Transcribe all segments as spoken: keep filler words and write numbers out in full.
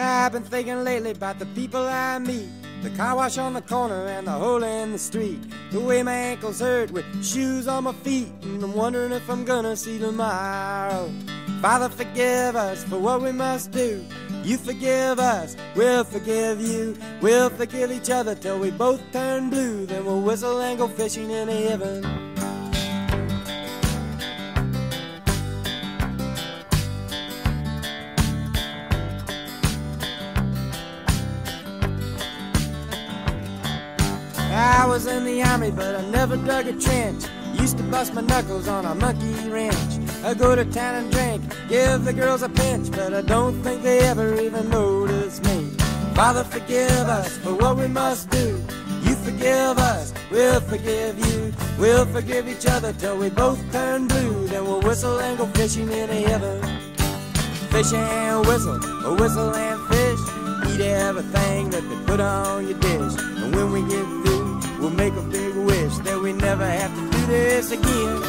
I've been thinking lately about the people I meet, the car wash on the corner and the hole in the street, the way my ankles hurt with shoes on my feet, and I'm wondering if I'm gonna see tomorrow. Father, forgive us for what we must do. You forgive us, we'll forgive you. We'll forgive each other till we both turn blue. Then we'll whistle and go fishing in heaven. I was in the army, but I never dug a trench. Used to bust my knuckles on a monkey wrench. I go to town and drink, give the girls a pinch, but I don't think they ever even notice me. Father, forgive us for what we must do. You forgive us, we'll forgive you. We'll forgive each other till we both turn blue. Then we'll whistle and go fishing in heaven. Fish and whistle, or whistle and fish. Eat everything that they put on your dish. And when we get through, we'll make a big wish that we never have to do this again,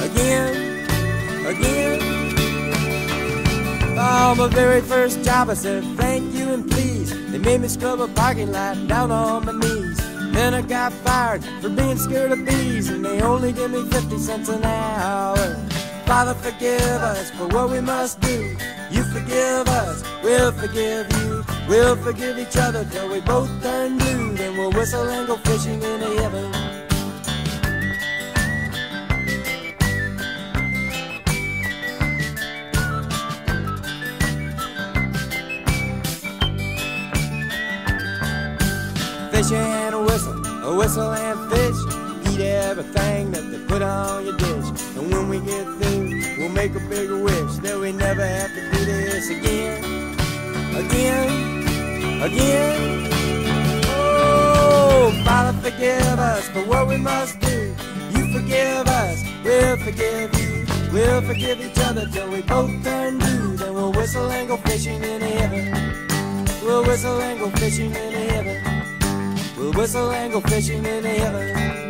again, again. On my very first job I said thank you and please. They made me scrub a parking lot down on my knees. Then I got fired for being scared of bees, and they only give me fifty cents an hour. Father, forgive us for what we must do. You forgive us, we'll forgive you. We'll forgive each other till we both turn blue. Then we'll whistle and go fishing in heaven. Fish and a whistle, a whistle and fish. Eat everything that they put on your dish. And when we get through, we'll make a big wish that we never have to do this again, again, again. Oh, Father, forgive us for what we must do. You forgive us, we'll forgive you. We'll forgive each other till we both turn blue. Then we'll whistle and go fishing in heaven. We'll whistle and go fishing in heaven. We'll whistle and go fishing in heaven.